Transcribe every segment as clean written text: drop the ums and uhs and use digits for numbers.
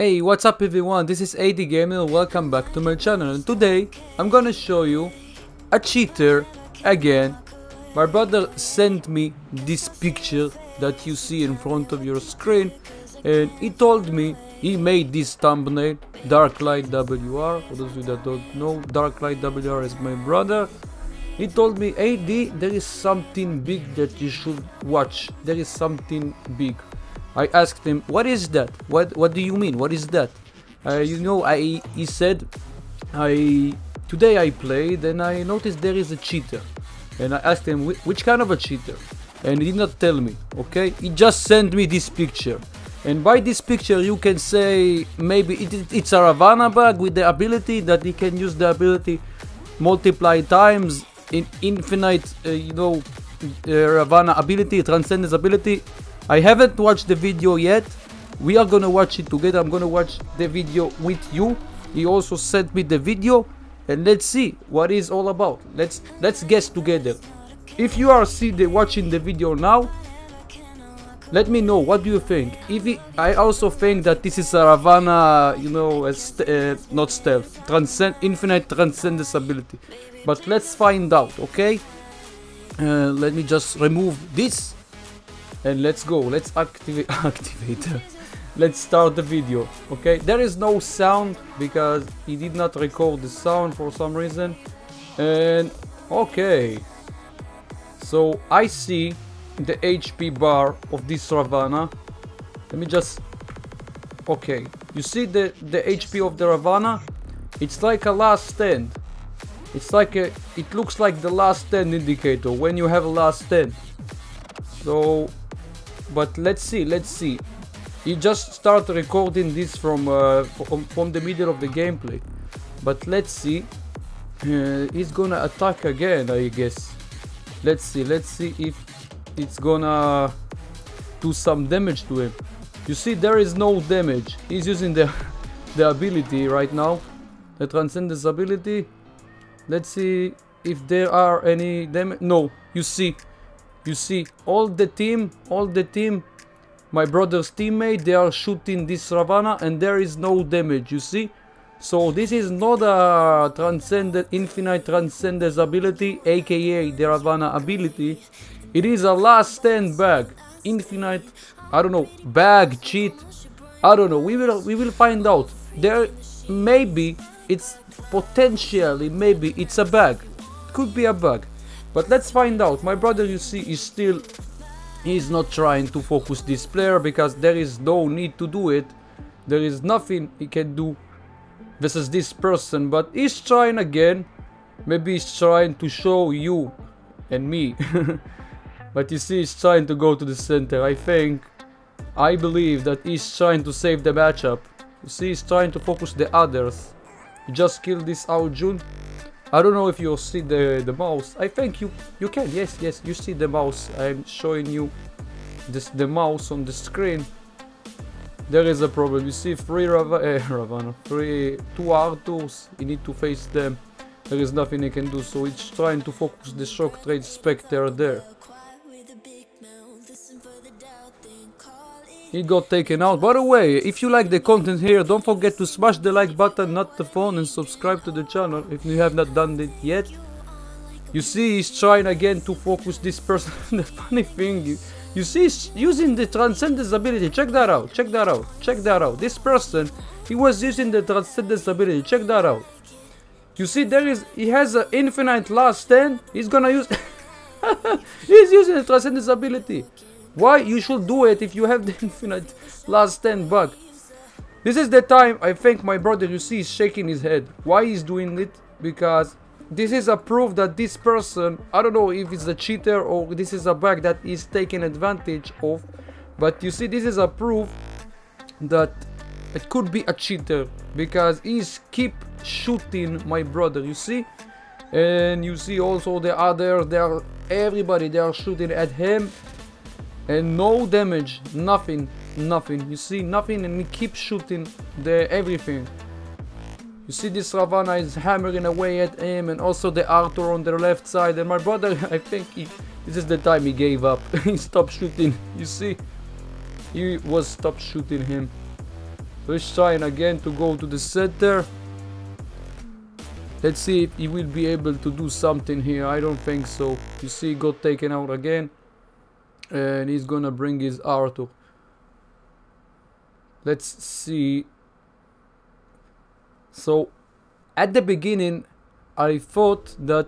Hey, what's up everyone, this is AD Gaming, welcome back to my channel, and today I'm gonna show you a cheater again. My brother sent me this picture that you see in front of your screen, and he told me he made this thumbnail, Dark Light WR. For those of you that don't know, Dark Light WR is my brother. He told me, AD, there is something big that you should watch, there is something big. I asked him, what is that? What do you mean? What is that? He said, today I played and I noticed there is a cheater. And I asked him, which kind of a cheater? And he did not tell me, okay? He just sent me this picture. And by this picture you can say, maybe it's a Ravana bug with the ability that he can use the ability multiply times in infinite, Ravana ability, transcendence ability. I haven't watched the video yet. We are gonna watch it together. I'm gonna watch the video with you. He also sent me the video, and let's see what it's all about. Let's guess together. If you are watching the video now, let me know, what do you think? I also think that this is a Ravana, not stealth, infinite transcendence ability. But let's find out, okay? Let me just remove this, and let's go. Let's activate. Let's start the video, okay? There is no sound because he did not record the sound for some reason. And okay, so I see the HP bar of this Ravana. Let me just, okay, you see the HP of the Ravana. It's like a last stand. It's like it looks like the last stand indicator when you have a last stand. So, but let's see. He just started recording this from the middle of the gameplay, but let's see. He's gonna attack again, I guess. Let's see if it's gonna do some damage to him. You see, there is no damage. He's using the ability right now, the transcendence ability. Let's see if there are any damage. No, you see all the team, my brother's teammate, they are shooting this Ravana and there is no damage, you see. So this is not a infinite transcendence ability, aka the Ravana ability. It is a last stand bag, infinite, I don't know, bag, cheat, I don't know. We will find out. There, maybe it's potentially, maybe it's a bag, could be a bug, but let's find out. My brother, you see, he's not trying to focus this player because there is no need to do it. There is nothing he can do versus this person, but he's trying again. Maybe he's trying to show you and me. But you see, he's trying to go to the center. I believe that he's trying to save the matchup. You see, he's trying to focus the others. He just killed this Ao Jun. I don't know if you see the mouse. I think you can. Yes, you see the mouse. I'm showing you the mouse on the screen. There is a problem. You see, two Arthurs. You need to face them. There is nothing he can do. So it's trying to focus the shock trade Spectre there. He got taken out. By the way, if you like the content here, don't forget to smash the like button, not the phone, and subscribe to the channel if you have not done it yet. You see, he's trying again to focus this person. The funny thing is, you see, he's using the transcendence ability. Check that out. This person, he was using the transcendence ability. Check that out. You see, he has an infinite last stand. He's gonna use. He's using the transcendence ability. Why you should do it if you have the infinite last stand bug? This is the time, I think, my brother, you see, is shaking his head. Why he's doing it? Because this is a proof that this person, I don't know if it's a cheater or this is a bug that he's taking advantage of. But you see, this is a proof that it could be a cheater because he's keep shooting my brother, you see. And you see also the others, they are shooting at him. And no damage, nothing, you see, nothing, and we keep shooting everything. You see, this Ravana is hammering away at him, and also the Arthur on the left side, and my brother, I think this is the time he gave up. He stopped shooting, you see, he stopped shooting him. First sign again to go to the center. Let's see if he will be able to do something here. I don't think so. You see, got taken out again. And he's gonna bring his Arthur. Let's see. So, at the beginning, I thought that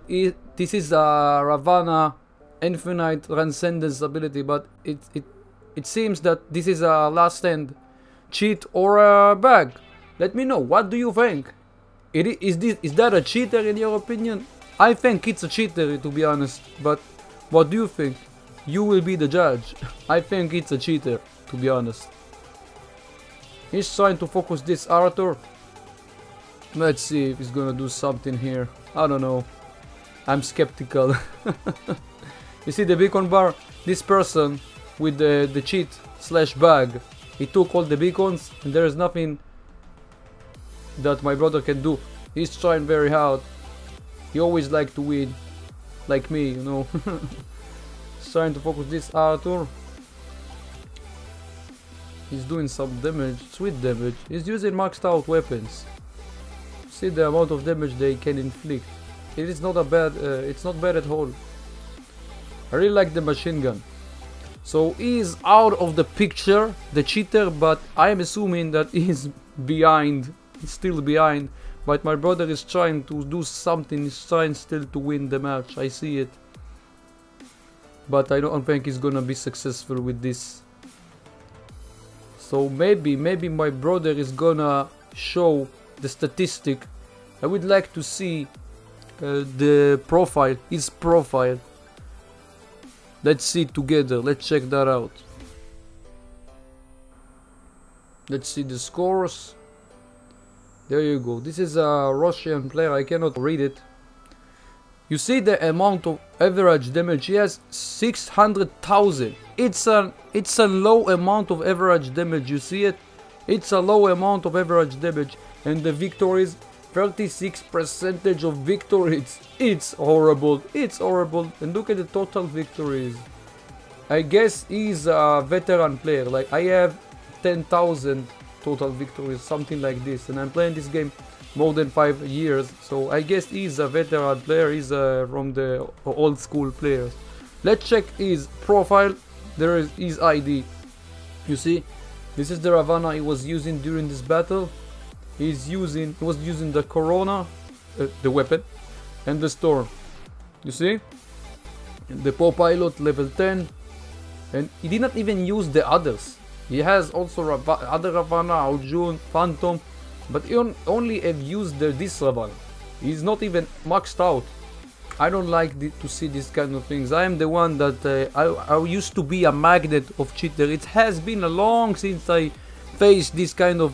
this is a Ravana Infinite Transcendence ability, but it seems that this is a last stand cheat or a bug. Let me know, what do you think? Is that a cheater in your opinion? I think it's a cheater, to be honest, but what do you think? You will be the judge. I think it's a cheater, to be honest. He's trying to focus this Arthur. Let's see if he's gonna do something here. I don't know. I'm skeptical. You see the beacon bar? This person with the cheat slash bug, he took all the beacons and there is nothing that my brother can do. He's trying very hard. He always likes to win, like me, you know. He's trying to focus this Arthur. He's doing some damage, sweet damage. He's using maxed out weapons. See the amount of damage they can inflict. It is not a bad, it's not bad at all. I really like the machine gun. So he is out of the picture, the cheater, but I am assuming that he is behind. Still behind, but my brother is trying to do something. He's trying still to win the match. I see it, but I don't think he's gonna be successful with this. So maybe my brother is gonna show the statistic. I would like to see the profile, his profile. Let's see together. Let's check that out. Let's see the scores. There you go. This is a Russian player. I cannot read it. You see the amount of average damage he has? 600,000. It's a low amount of average damage. You see it? It's a low amount of average damage, and the victories, 36% of victories. It's horrible. It's horrible. And look at the total victories. I guess he's a veteran player. Like I have 10,000. Total victories, something like this, and I'm playing this game more than 5 years, so I guess he's a veteran player. He's from the old school players. Let's check his profile. There is his ID. You see, this is the Ravana he was using during this battle. He was using the Corona, the weapon, and the storm. You see, the Poe Pilot level 10, and he did not even use the others. He has also other Ravana, Ao Jun, Phantom, but he only have used this Ravana. He's not even maxed out. I don't like to see these kind of things. I am the one that I used to be a magnet of cheater. It has been a long since I faced this kind of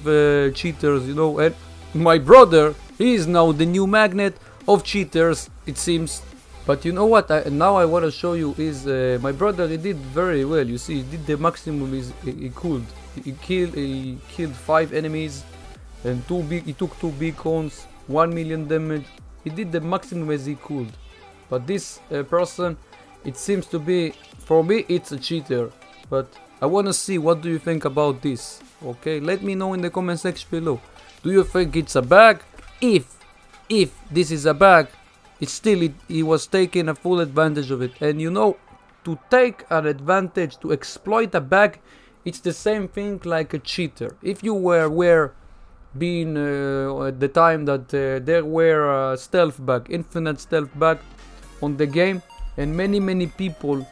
cheaters, you know. And my brother, he is now the new magnet of cheaters, it seems. But you know what, now I want to show you is my brother, he did very well. You see, he did the maximum he could. He killed 5 enemies, and he took 2 beacons, 1 million damage. He did the maximum as he could. But this person, it seems to be, for me, it's a cheater. But I want to see what do you think about this, okay? Let me know in the comment section below. Do you think it's a bug? If this is a bug, it's still, he was taking a full advantage of it. And you know, to take an advantage, to exploit a bug, it's the same thing like a cheater. If you were being at the time that there were stealth bug, infinite stealth bug on the game, and many people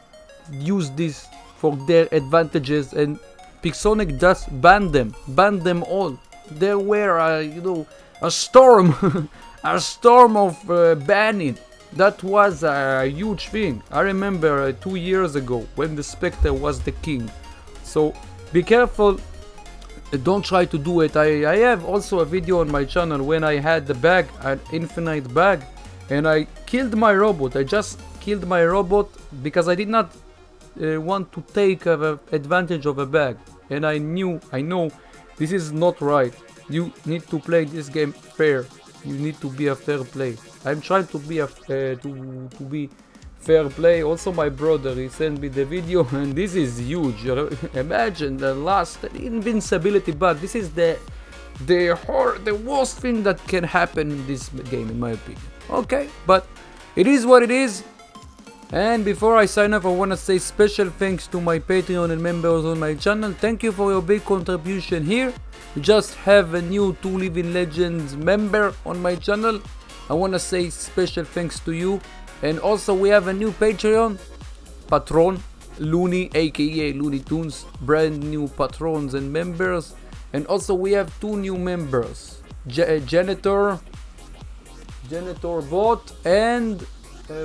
use this for their advantages, and Pixonic just banned them all. There were, you know, a storm. A storm of banning. That was a huge thing. I remember 2 years ago when the Spectre was the king. So be careful, don't try to do it. I have also a video on my channel when I had the bag, an infinite bag, and I killed my robot. I just killed my robot because I did not want to take advantage of a bag. And I know this is not right. You need to play this game fair. You need to be a fair play. I'm trying to be a to be fair play. Also my brother, he sent me the video, and this is huge. Imagine the last invincibility bug. This is the the worst thing that can happen in this game, in my opinion. Okay, but it is what it is. And before I sign off, I want to say special thanks to my Patreon and members on my channel. Thank you for your big contribution here. We just have a new 2 Living Legends member on my channel. I want to say special thanks to you. And also we have a new Patreon patron, Looney, aka Looney Tunes, brand new patrons and members. And also we have 2 new members, Janitor Bot, and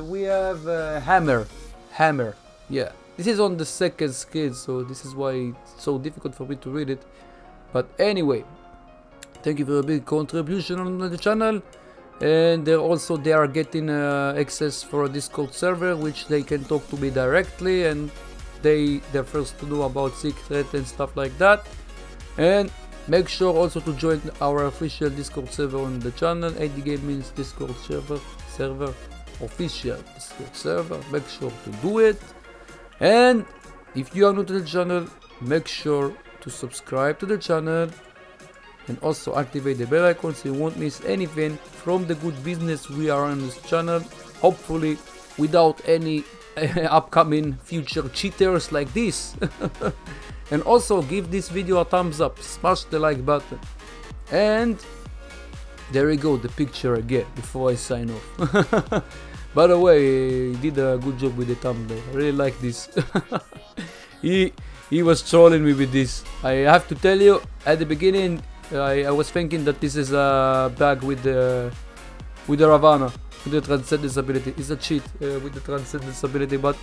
we have Hammer. Yeah, this is on the second skid, so this is why it's so difficult for me to read it. But anyway, thank you for a big contribution on the channel. And they're also, they are getting access for a Discord server, which they can talk to me directly, and they're first to know about secrets and stuff like that. And make sure also to join our official Discord server on the channel, AD Gaming's Discord server, official Discord server. Make sure to do it. And if you are new to the channel, make sure to subscribe to the channel and also activate the bell icon so you won't miss anything from the good business we are on this channel, hopefully without any upcoming future cheaters like this. And also give this video a thumbs up, smash the like button, and there you go, the picture again before I sign off. By the way, he did a good job with the thumbnail, I really like this. He was trolling me with this, I have to tell you. At the beginning I was thinking that this is a bug with the Ravana, with the transcendence ability. It's a cheat with the transcendence ability, but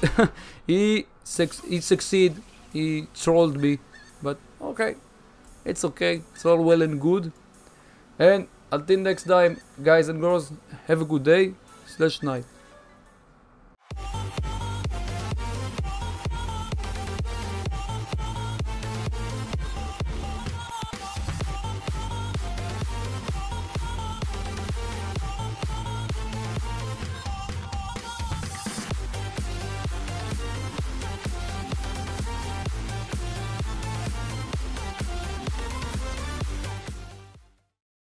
he succeeded. He trolled me, but okay, it's okay. It's all well and good. And until next time, guys and girls, have a good day/night.